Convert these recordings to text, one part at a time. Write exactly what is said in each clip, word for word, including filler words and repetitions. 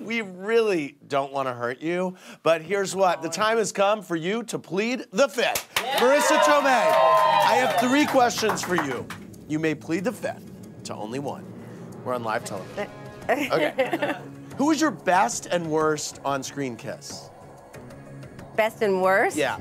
We really don't want to hurt you, but here's what. The time has come for you to plead the fifth. Yeah. Marisa Tomei, I have three questions for you. You may plead the fifth to only one. We're on live television. Okay. Who was your best and worst on-screen kiss? Best and worst? Yeah.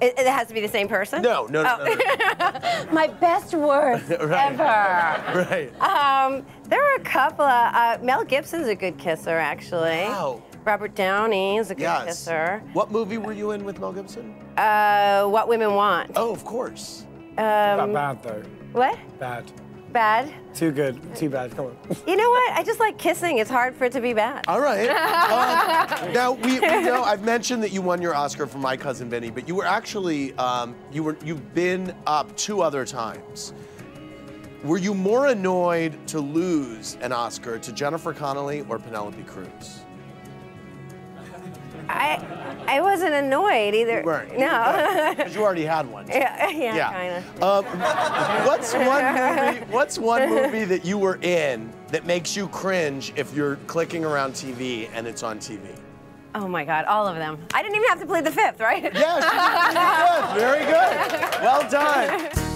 It, it has to be the same person? No, no, no, oh. no, no, no. My best worst right. ever. Right. Um, there are a couple of... Uh, Mel Gibson's a good kisser, actually. Wow. Robert Downey is a good yes. kisser. What movie were you in with Mel Gibson? Uh, What Women Want. Oh, of course. Um, Not bad, though. What? Bad. Bad? Too good. Too bad. Come on. You know what? I just like kissing. It's hard for it to be bad. All right. Um, now, we, we know I've mentioned that you won your Oscar for My Cousin Vinny, but you were actually, um, you were, you've been up two other times. Were you more annoyed to lose an Oscar to Jennifer Connelly or Penelope Cruz? I I wasn't annoyed either. You weren't. No. Because you already had one. Yeah, yeah, yeah. kind of. Um, what's one movie, what's one movie that you were in that makes you cringe if you're clicking around T V and it's on T V? Oh, my God, all of them. I didn't even have to plead the fifth, right? Yes, you did. Very good. Well done.